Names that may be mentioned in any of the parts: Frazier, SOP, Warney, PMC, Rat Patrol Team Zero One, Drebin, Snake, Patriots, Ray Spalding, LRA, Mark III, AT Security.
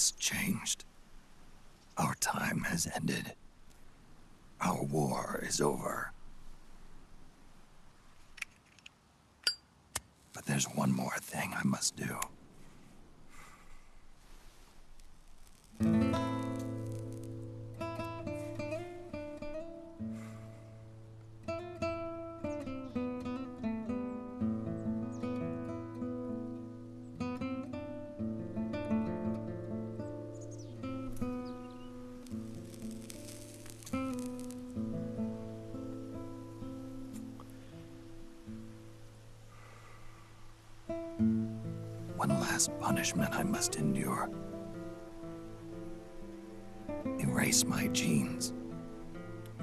has changed. Our time has ended. Our war is over. But there's one more thing I must do. One last punishment I must endure. Erase my genes.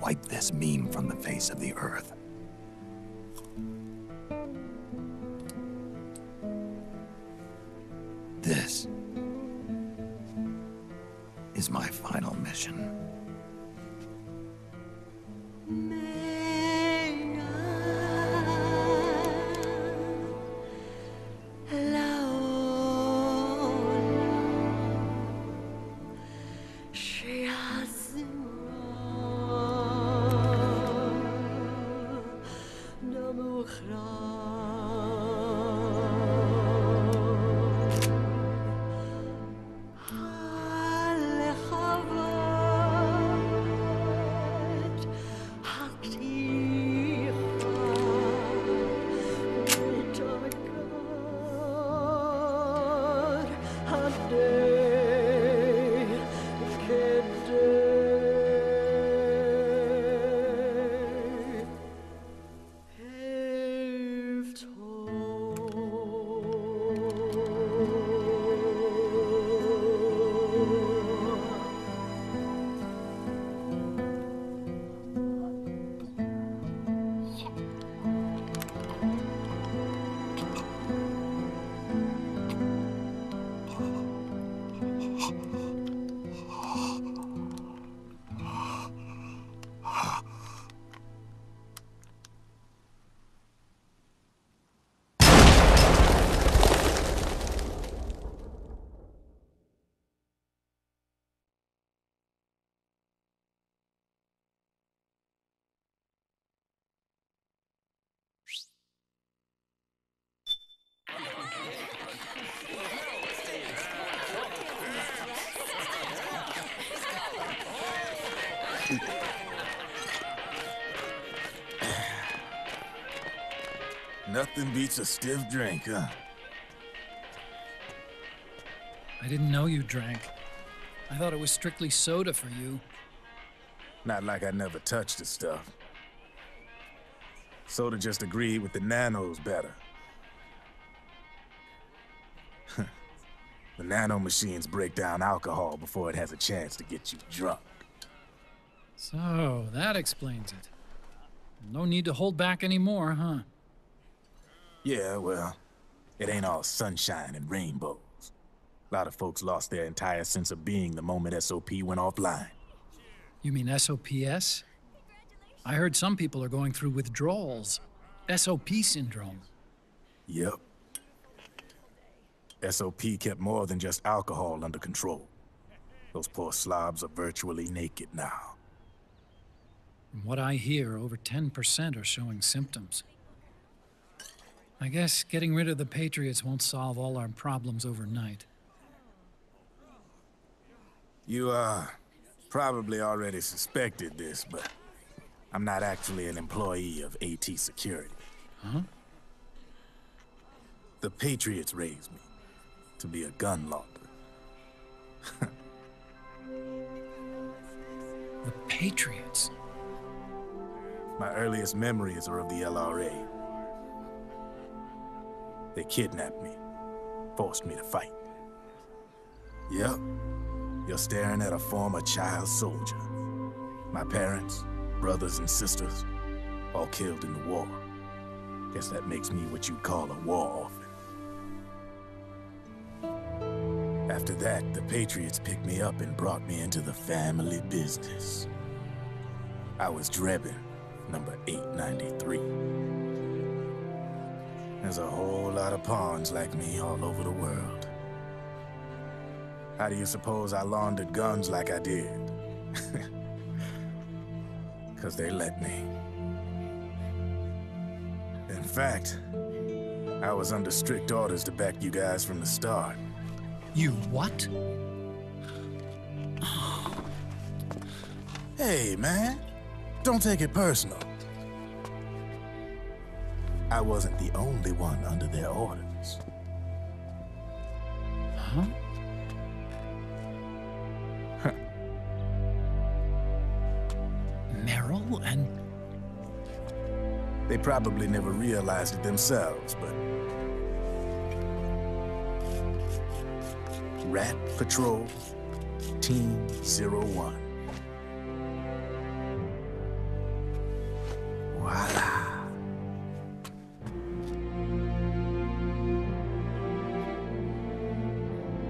Wipe this meme from the face of the earth. This is my final mission. Nothing beats a stiff drink, huh? I didn't know you drank. I thought it was strictly soda for you. Not like I never touched the stuff. Soda just agreed with the nanos better. The nano machines break down alcohol before it has a chance to get you drunk. So, that explains it. No need to hold back anymore, huh? Yeah, well, it ain't all sunshine and rainbows. A lot of folks lost their entire sense of being the moment SOP went offline. You mean SOPS? I heard some people are going through withdrawals. SOP syndrome. Yep. SOP kept more than just alcohol under control. Those poor slobs are virtually naked now. From what I hear, over 10% are showing symptoms. I guess getting rid of the Patriots won't solve all our problems overnight. You, probably already suspected this, but I'm not actually an employee of AT Security. Huh? The Patriots raised me to be a gun launderer. The Patriots? My earliest memories are of the LRA. They kidnapped me, forced me to fight. Yep, you're staring at a former child soldier. My parents, brothers and sisters, all killed in the war. Guess that makes me what you'd call a war orphan. After that, the Patriots picked me up and brought me into the family business. I was Drebin, number 893. There's a whole lot of pawns like me all over the world. How do you suppose I laundered guns like I did? 'Cause they let me. In fact, I was under strict orders to back you guys from the start. You what? Hey, man, don't take it personal. I wasn't the only one under their orders. Huh? Huh. Merrill and... They probably never realized it themselves, but... Rat Patrol Team 01.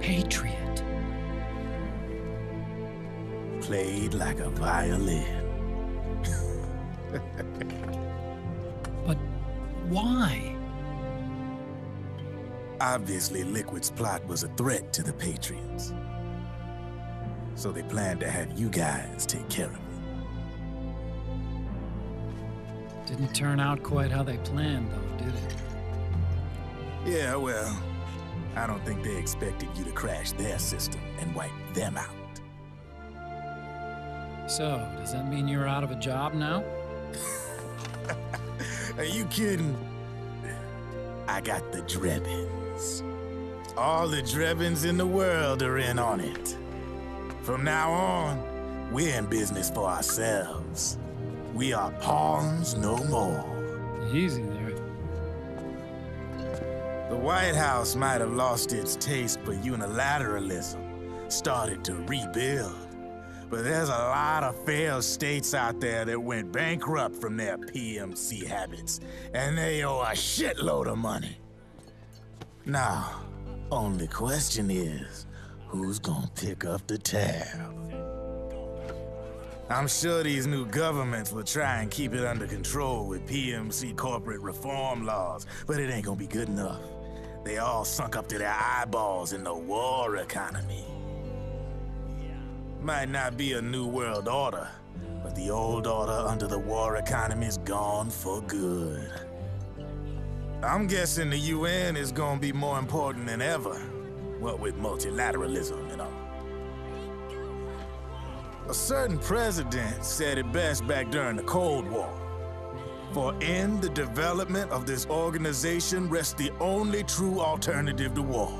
Patriot. Played like a violin. But why? Obviously, Liquid's plot was a threat to the Patriots. So they planned to have you guys take care of it. Didn't turn out quite how they planned, though, did it? Yeah, well... I don't think they expected you to crash their system and wipe them out. So, does that mean you're out of a job now? Are you kidding? I got the Drebins. All the Drebins in the world are in on it. From now on, we're in business for ourselves. We are pawns no more. Easy there. The White House might have lost its taste for unilateralism, started to rebuild. But there's a lot of failed states out there that went bankrupt from their PMC habits, and they owe a shitload of money. Now, only question is, who's gonna pick up the tab? I'm sure these new governments will try and keep it under control with PMC corporate reform laws, but it ain't gonna be good enough. They all sunk up to their eyeballs in the war economy. Might not be a new world order, but the old order under the war economy's gone for good. I'm guessing the UN is gonna be more important than ever, what with multilateralism and all. A certain president said it best back during the Cold War. For in the development of this organization rests the only true alternative to war.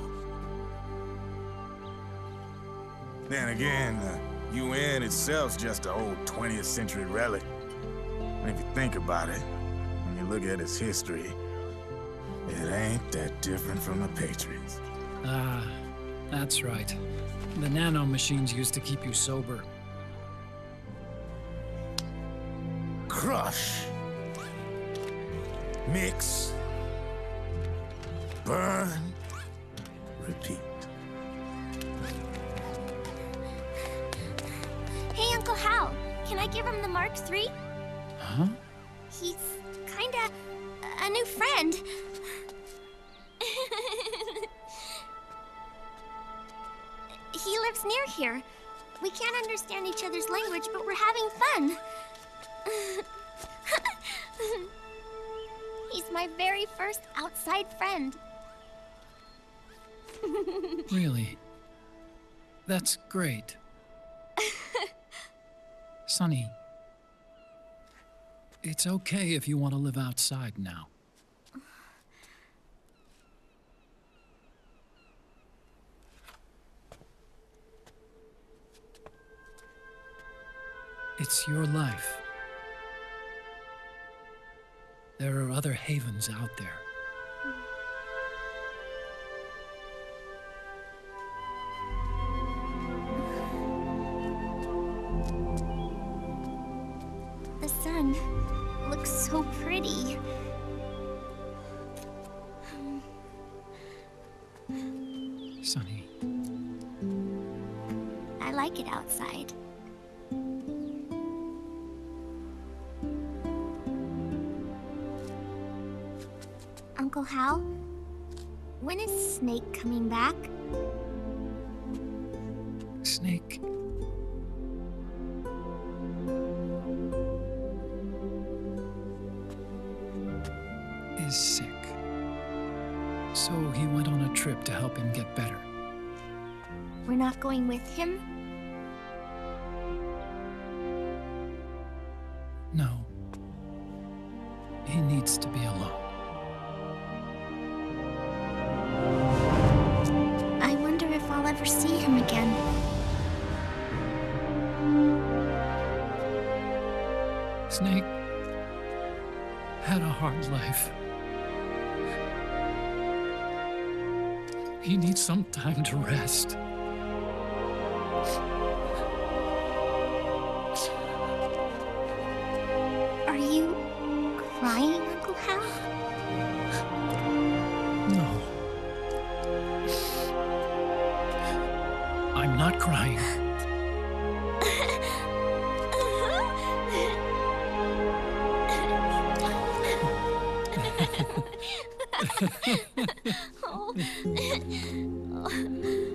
Then again, the UN itself's just an old 20th century relic. If you think about it, when you look at its history, it ain't that different from the Patriots. Ah, that's right. The nanomachines used to keep you sober. Crush. Mix. Burn. Repeat. Hey, Uncle Hal, can I give him the Mark III? Huh? He's kinda a new friend. He lives near here. We can't understand each other's language, but we're having fun. He's my very first outside friend. Really? That's great. Sonny, it's okay if you want to live outside now. It's your life. There are other havens out there. The sun looks so pretty. Sunny. I like it outside. Uncle Hal, when is Snake coming back? Snake. Is sick. So he went on a trip to help him get better. We're not going with him? No. He needs to be alone. I wonder if I'll ever see him again. Snake had a hard life. He needs some time to rest. Are you crying, Uncle Hal? No. I'm not crying. Oh.